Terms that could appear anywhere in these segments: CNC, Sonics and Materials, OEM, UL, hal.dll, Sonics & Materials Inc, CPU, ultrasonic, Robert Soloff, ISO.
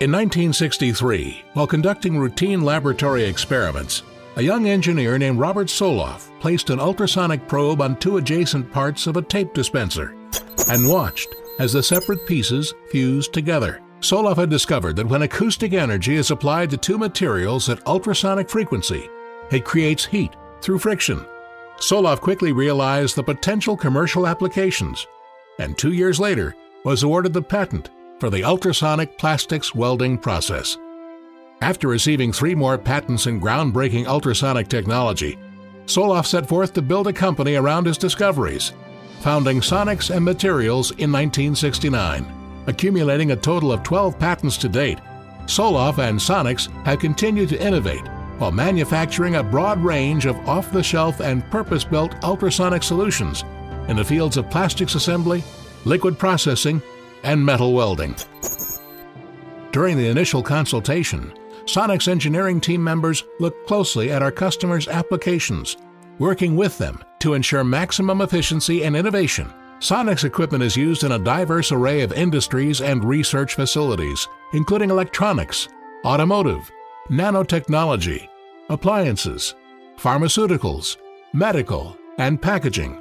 In 1963, while conducting routine laboratory experiments, a young engineer named Robert Soloff placed an ultrasonic probe on two adjacent parts of a tape dispenser and watched as the separate pieces fused together. Soloff had discovered that when acoustic energy is applied to two materials at ultrasonic frequency, it creates heat through friction. Soloff quickly realized the potential commercial applications, and 2 years later was awarded the patent for the ultrasonic plastics welding process. After receiving 3 more patents in groundbreaking ultrasonic technology, Soloff set forth to build a company around his discoveries, founding Sonics and Materials in 1969. Accumulating a total of 12 patents to date, Soloff and Sonics have continued to innovate while manufacturing a broad range of off-the-shelf and purpose-built ultrasonic solutions in the fields of plastics assembly, liquid processing, and metal welding. During the initial consultation, Sonics engineering team members looked closely at our customers' applications, working with them to ensure maximum efficiency and innovation. Sonics equipment is used in a diverse array of industries and research facilities, including electronics, automotive, nanotechnology, appliances, pharmaceuticals, medical, and packaging.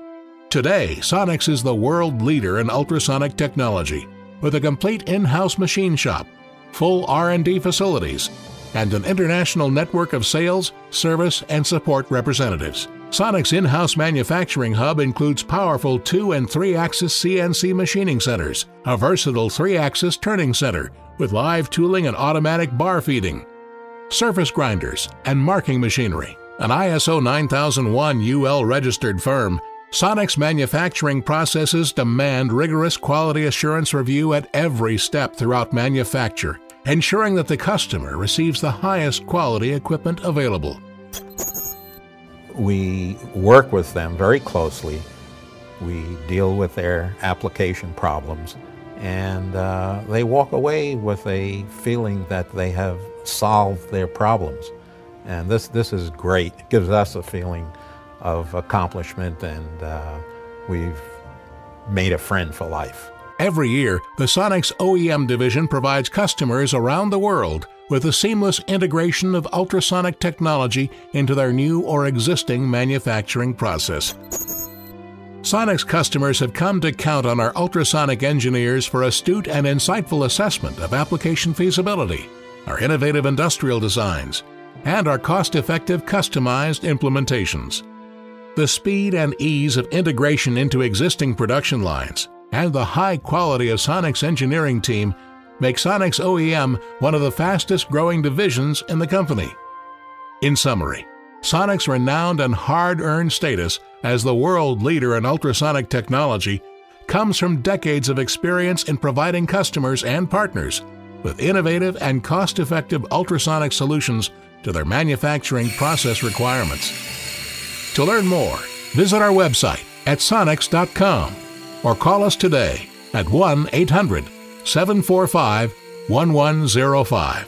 Today, Sonics is the world leader in ultrasonic technology, with a complete in-house machine shop, full R&D facilities, and an international network of sales, service, and support representatives. Sonics' in-house manufacturing hub includes powerful 2- and 3-axis CNC machining centers, a versatile 3-axis turning center with live tooling and automatic bar feeding, surface grinders, and marking machinery. An ISO 9001 UL registered firm, Sonics manufacturing processes demand rigorous quality assurance review at every step throughout manufacture, ensuring that the customer receives the highest quality equipment available. We work with them very closely. We deal with their application problems, and they walk away with a feeling that they have solved their problems. And this is great. It gives us a feeling of accomplishment, and we've made a friend for life. Every year, the Sonics OEM division provides customers around the world with a seamless integration of ultrasonic technology into their new or existing manufacturing process. Sonics customers have come to count on our ultrasonic engineers for astute and insightful assessment of application feasibility, our innovative industrial designs, and our cost-effective customized implementations. The speed and ease of integration into existing production lines and the high quality of Sonics' engineering team make Sonics OEM one of the fastest growing divisions in the company. In summary, Sonics' renowned and hard-earned status as the world leader in ultrasonic technology comes from decades of experience in providing customers and partners with innovative and cost-effective ultrasonic solutions to their manufacturing process requirements. To learn more, visit our website at sonics.com or call us today at 1-800-745-1105.